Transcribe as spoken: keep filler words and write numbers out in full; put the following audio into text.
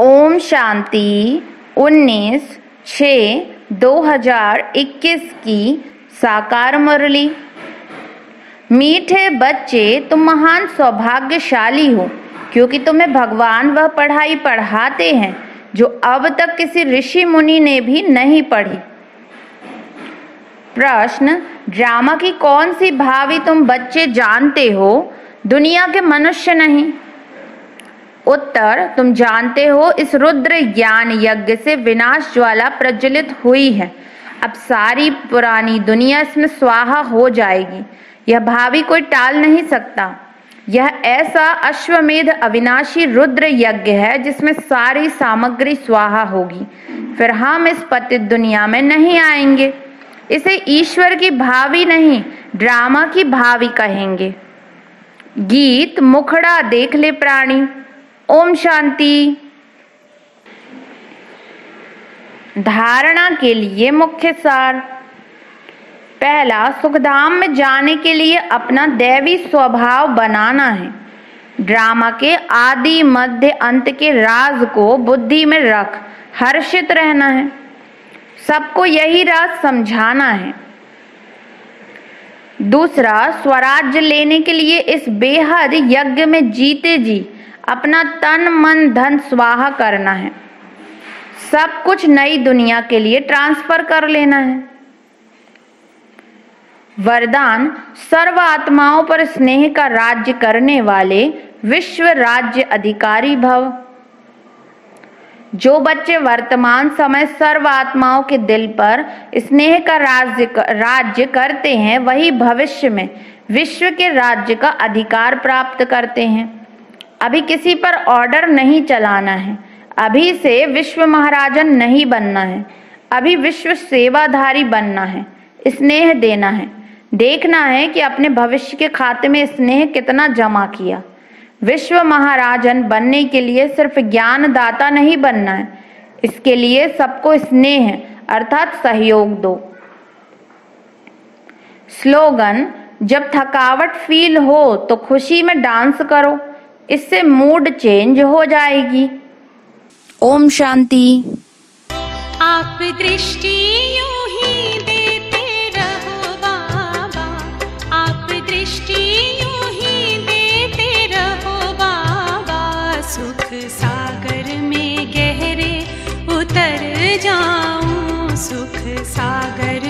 ओम शांति उन्नीस छः दो हज़ार इक्कीस की साकार मुरली। मीठे बच्चे, तुम महान सौभाग्यशाली हो क्योंकि तुम्हें भगवान वह पढ़ाई पढ़ाते हैं जो अब तक किसी ऋषि मुनि ने भी नहीं पढ़ी। प्रश्न, ड्रामा की कौन सी भावी तुम बच्चे जानते हो, दुनिया के मनुष्य नहीं? उत्तर, तुम जानते हो इस रुद्र ज्ञान यज्ञ से विनाश ज्वाला प्रज्वलित हुई है। अब सारी पुरानी दुनिया इसमें स्वाहा हो जाएगी, यह भावी कोई टाल नहीं सकता। यह ऐसा अश्वमेध अविनाशी रुद्र यज्ञ है जिसमें सारी सामग्री स्वाहा होगी, फिर हम इस पतित दुनिया में नहीं आएंगे। इसे ईश्वर की भावी नहीं, ड्रामा की भावी कहेंगे। गीत, मुखड़ा देख ले प्राणी। ओम शांति। धारणा के लिए मुख्य सार। पहला, सुखधाम में जाने के लिए अपना दैवी स्वभाव बनाना है। ड्रामा के आदि मध्य अंत के राज को बुद्धि में रख हर्षित रहना है, सबको यही राज समझाना है। दूसरा, स्वराज्य लेने के लिए इस बेहद यज्ञ में जीते जी अपना तन मन धन स्वाहा करना है, सब कुछ नई दुनिया के लिए ट्रांसफर कर लेना है। वरदान, सर्व आत्माओं पर स्नेह का राज्य करने वाले विश्व राज्य अधिकारी भव। जो बच्चे वर्तमान समय सर्व आत्माओं के दिल पर स्नेह का राज्य राज्य करते हैं, वही भविष्य में विश्व के राज्य का अधिकार प्राप्त करते हैं। अभी किसी पर ऑर्डर नहीं चलाना है, अभी से विश्व महाराजन नहीं बनना है, अभी विश्व सेवाधारी बनना है, स्नेह देना है। देखना है कि अपने भविष्य के खाते में स्नेह कितना जमा किया। विश्व महाराजन बनने के लिए सिर्फ ज्ञानदाता नहीं बनना है, इसके लिए सबको स्नेह अर्थात सहयोग दो। स्लोगन, जब थकावट फील हो तो खुशी में डांस करो, इससे मूड चेंज हो जाएगी। ओम शांति। आप दृष्टि यूं ही देते रहो बाबा, आप दृष्टि यूं ही देते रहो बाबा, सुख सागर में गहरे उतर जाऊं, सुख सागर